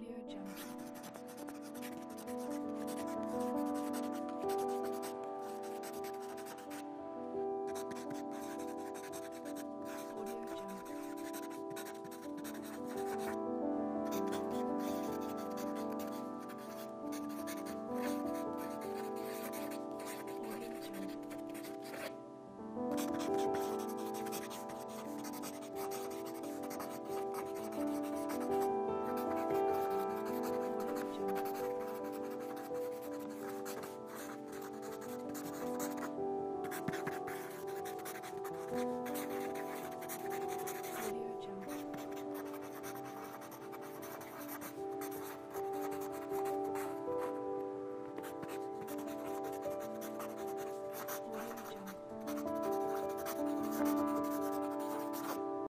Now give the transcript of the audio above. Audio Jungle.